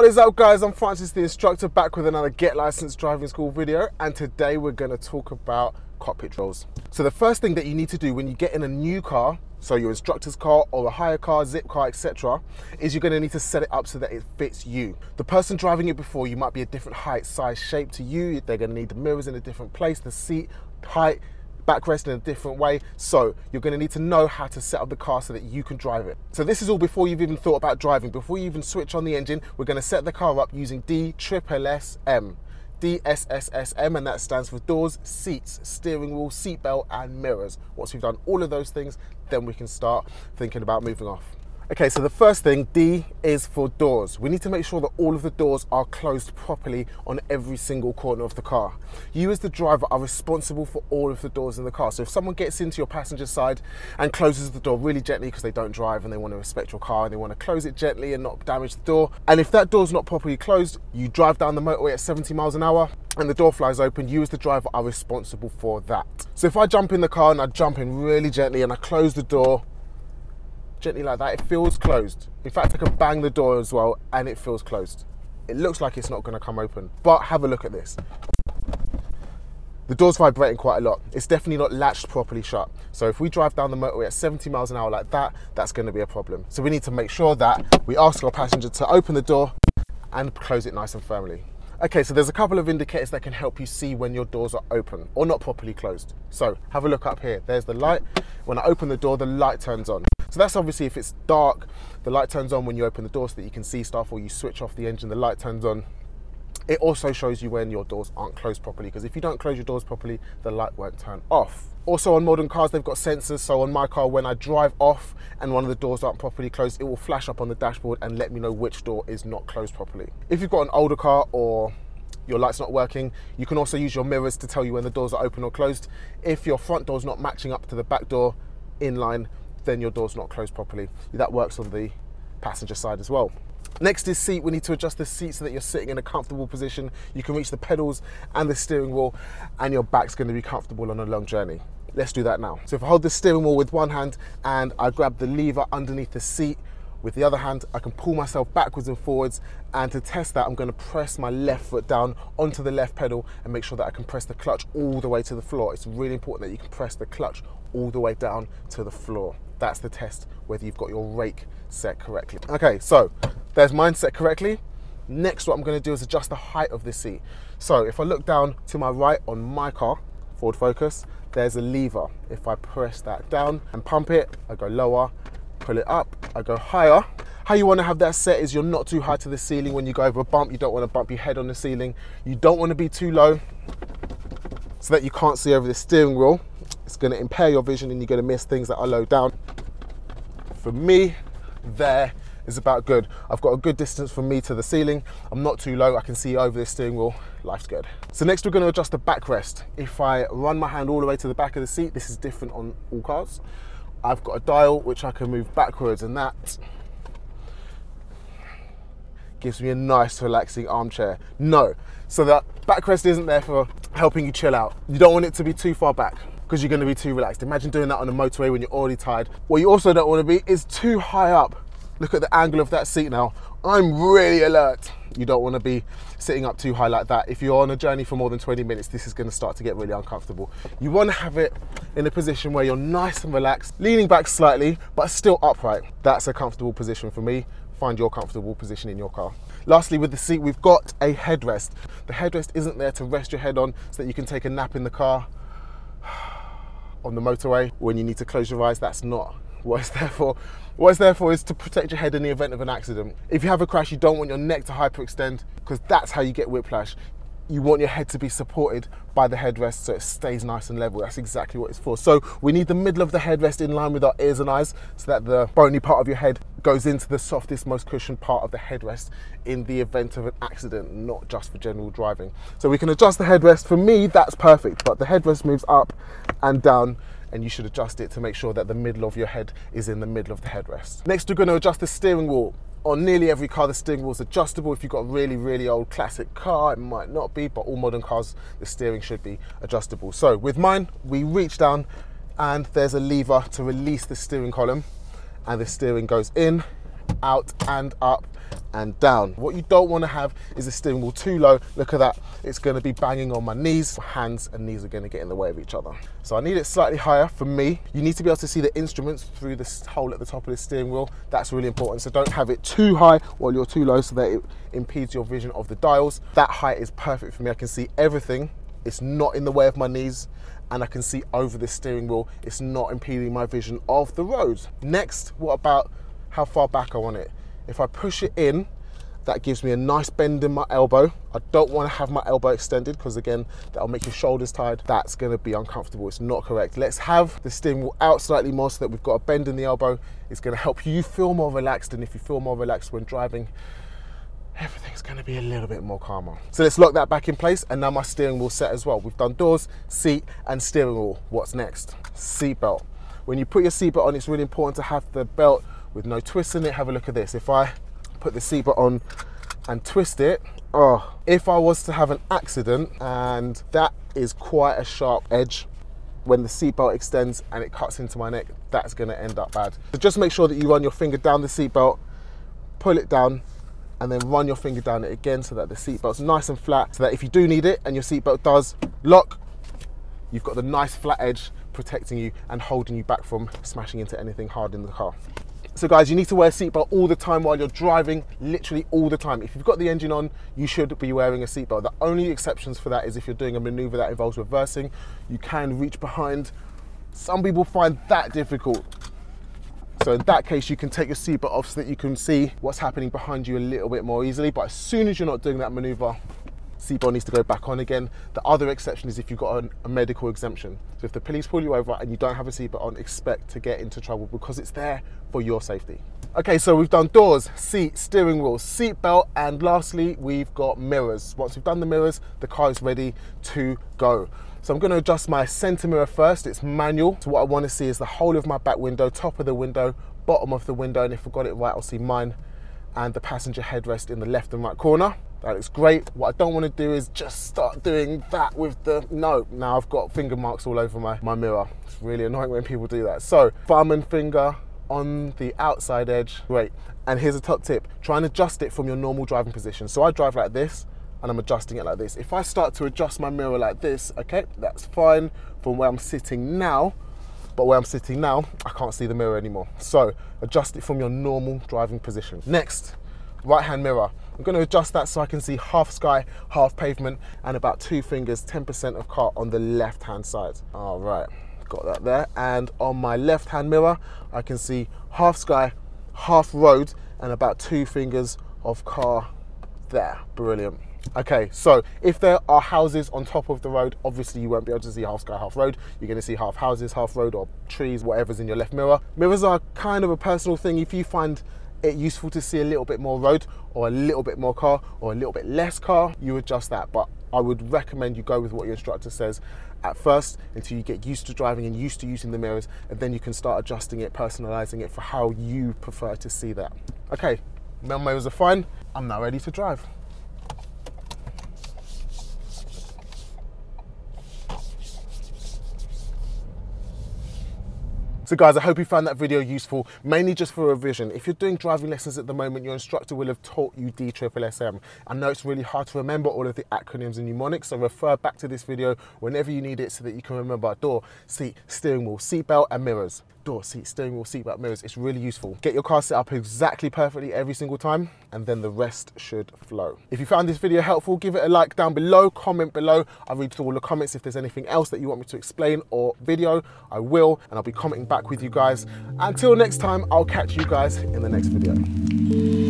What is up, guys? I'm Francis the Instructor, back with another Get Licensed Driving School video, and today we're going to talk about cockpit roles. So the first thing that you need to do when you get in a new car, so your instructor's car or a hire car, zip car, etc., is you're going to need to set it up so that it fits you. The person driving it before you might be a different height, size, shape to you. They're going to need the mirrors in a different place, the seat height, backrest in a different way, so you're going to need to know how to set up the car so that you can drive it. So this is all before you've even thought about driving. Before you even switch on the engine, we're going to set the car up using DSSSM. DSSSM, and that stands for doors, seats, steering wheel, seatbelt and mirrors. Once we've done all of those things, then we can start thinking about moving off. Okay, so the first thing, D, is for doors. We need to make sure that all of the doors are closed properly on every single corner of the car. You as the driver are responsible for all of the doors in the car. So if someone gets into your passenger side and closes the door really gently because they don't drive and they want to respect your car and they want to close it gently and not damage the door, and if that door's not properly closed, you drive down the motorway at 70 miles an hour and the door flies open, you as the driver are responsible for that. So if I jump in the car and I jump in really gently and I close the door, gently like that, it feels closed. In fact, I can bang the door as well and it feels closed. It looks like it's not going to come open, but have a look at this. The door's vibrating quite a lot. It's definitely not latched properly shut. So if we drive down the motorway at 70 miles an hour like that, that's going to be a problem. So we need to make sure that we ask our passenger to open the door and close it nice and firmly. Okay, so there's a couple of indicators that can help you see when your doors are open or not properly closed. So have a look up here. There's the light. When I open the door, the light turns on. So that's obviously if it's dark, the light turns on when you open the door so that you can see stuff, or you switch off the engine, the light turns on. It also shows you when your doors aren't closed properly, because if you don't close your doors properly, the light won't turn off. Also, on modern cars, they've got sensors. So on my car, when I drive off and one of the doors aren't properly closed, it will flash up on the dashboard and let me know which door is not closed properly. If you've got an older car or your light's not working, you can also use your mirrors to tell you when the doors are open or closed. If your front door's not matching up to the back door in line, then your door's not closed properly. That works on the passenger side as well. Next is seat. We need to adjust the seat so that you're sitting in a comfortable position. You can reach the pedals and the steering wheel, and your back's going to be comfortable on a long journey. Let's do that now. So if I hold the steering wheel with one hand and I grab the lever underneath the seat with the other hand, I can pull myself backwards and forwards, and to test that, I'm going to press my left foot down onto the left pedal and make sure that I can press the clutch all the way to the floor. It's really important that you can press the clutch all the way down to the floor. That's the test, whether you've got your rake set correctly. Okay, so there's mine set correctly. Next, what I'm going to do is adjust the height of the seat. So if I look down to my right on my car, Ford Focus, there's a lever. If I press that down and pump it, I go lower. Pull it up, I go higher. How you want to have that set is you're not too high to the ceiling. When you go over a bump, you don't want to bump your head on the ceiling. You don't want to be too low so that you can't see over the steering wheel. It's going to impair your vision and you're going to miss things that are low down. For me, there is about good. I've got a good distance from me to the ceiling. I'm not too low. I can see over the steering wheel. Life's good. So next, we're going to adjust the backrest. If I run my hand all the way to the back of the seat, this is different on all cars. I've got a dial which I can move backwards, and that gives me a nice relaxing armchair. No, so that backrest isn't there for helping you chill out. You don't want it to be too far back because you're going to be too relaxed. Imagine doing that on a motorway when you're already tired. What you also don't want to be is too high up. Look at the angle of that seat now. I'm really alert. You don't want to be sitting up too high like that. If you're on a journey for more than 20 minutes, this is going to start to get really uncomfortable. You want to have it in a position where you're nice and relaxed, leaning back slightly, but still upright. That's a comfortable position for me. Find your comfortable position in your car. Lastly, with the seat, we've got a headrest. The headrest isn't there to rest your head on so that you can take a nap in the car, on the motorway. When you need to close your eyes, that's not what it's there for. What it's there for is to protect your head in the event of an accident. If you have a crash, you don't want your neck to hyperextend because that's how you get whiplash. You want your head to be supported by the headrest so it stays nice and level. That's exactly what it's for. So we need the middle of the headrest in line with our ears and eyes so that the bony part of your head goes into the softest, most cushioned part of the headrest in the event of an accident, not just for general driving. So we can adjust the headrest. For me, that's perfect, but the headrest moves up and down, and you should adjust it to make sure that the middle of your head is in the middle of the headrest. Next, we're going to adjust the steering wheel. On nearly every car, the steering wheel is adjustable. If you've got a really, really old classic car, it might not be, but all modern cars, the steering should be adjustable. So with mine, we reach down and there's a lever to release the steering column, and the steering goes in out and up and down. What you don't want to have is the steering wheel too low. Look at that, it's going to be banging on my knees. My hands and knees are going to get in the way of each other. So I need it slightly higher for me. You need to be able to see the instruments through this hole at the top of the steering wheel. That's really important. So don't have it too high while you're too low so that it impedes your vision of the dials. That height is perfect for me. I can see everything. It's not in the way of my knees and I can see over the steering wheel. It's not impeding my vision of the road. Next, what about how far back I want it? If I push it in, that gives me a nice bend in my elbow. I don't want to have my elbow extended because again, that'll make your shoulders tired. That's going to be uncomfortable. It's not correct. Let's have the steering wheel out slightly more so that we've got a bend in the elbow. It's going to help you feel more relaxed, and if you feel more relaxed when driving, everything's going to be a little bit more calmer. So let's lock that back in place, and now my steering wheel set as well. We've done doors, seat and steering wheel. What's next? Seatbelt. When you put your seatbelt on, it's really important to have the belt with no twists in it. Have a look at this. If I put the seatbelt on and twist it, oh, if I was to have an accident, and that is quite a sharp edge, when the seatbelt extends and it cuts into my neck, that's going to end up bad. So just make sure that you run your finger down the seatbelt, pull it down, and then run your finger down it again so that the seatbelt's nice and flat, so that if you do need it and your seatbelt does lock, you've got the nice flat edge protecting you and holding you back from smashing into anything hard in the car. So guys, you need to wear a seatbelt all the time while you're driving, literally all the time. If you've got the engine on, you should be wearing a seatbelt. The only exceptions for that is if you're doing a maneuver that involves reversing, you can reach behind. Some people find that difficult. So in that case, you can take your seatbelt off so that you can see what's happening behind you a little bit more easily. But as soon as you're not doing that maneuver, seatbelt needs to go back on again. The other exception is if you've got a medical exemption. So if the police pull you over and you don't have a seatbelt on, expect to get into trouble because it's there for your safety. Okay, so we've done doors, seat, steering wheel, seatbelt, and lastly, we've got mirrors. Once we've done the mirrors, the car is ready to go. So I'm going to adjust my centre mirror first. It's manual. So what I want to see is the whole of my back window, top of the window, bottom of the window, and if I got it right, I'll see mine and the passenger headrest in the left and right corner. That looks great. What I don't want to do is just start doing that with the, no, now I've got finger marks all over my mirror. It's really annoying when people do that. So thumb and finger on the outside edge, great. And here's a top tip, try and adjust it from your normal driving position. So I drive like this and I'm adjusting it like this. If I start to adjust my mirror like this, okay, that's fine from where I'm sitting now, but where I'm sitting now, I can't see the mirror anymore. So adjust it from your normal driving position. Next, right-hand mirror. I'm going to adjust that so I can see half sky, half pavement, and about 2 fingers, 10% of car on the left-hand side. All right, got that there. And on my left-hand mirror, I can see half sky, half road, and about 2 fingers of car there. Brilliant. Okay, so if there are houses on top of the road, obviously you won't be able to see half sky, half road. You're going to see half houses, half road, or trees, whatever's in your left mirror. Mirrors are kind of a personal thing. If you find it useful to see a little bit more road or a little bit more car or a little bit less car, you adjust that, but I would recommend you go with what your instructor says at first until you get used to driving and used to using the mirrors, and then you can start adjusting it, personalizing it for how you prefer to see that. Okay, my mirrors are fine. I'm now ready to drive. So guys, I hope you found that video useful, mainly just for revision. If you're doing driving lessons at the moment, your instructor will have taught you DSSSM. I know it's really hard to remember all of the acronyms and mnemonics, so refer back to this video whenever you need it so that you can remember door, seat, steering wheel, seatbelt and mirrors. Door, seat, steering wheel, seatbelt, mirrors. It's really useful. Get your car set up exactly perfectly every single time, and then the rest should flow. If you found this video helpful, give it a like down below, comment below. I read through all the comments. If there's anything else that you want me to explain or video, I will, and I'll be commenting back with you guys. Until next time, I'll catch you guys in the next video.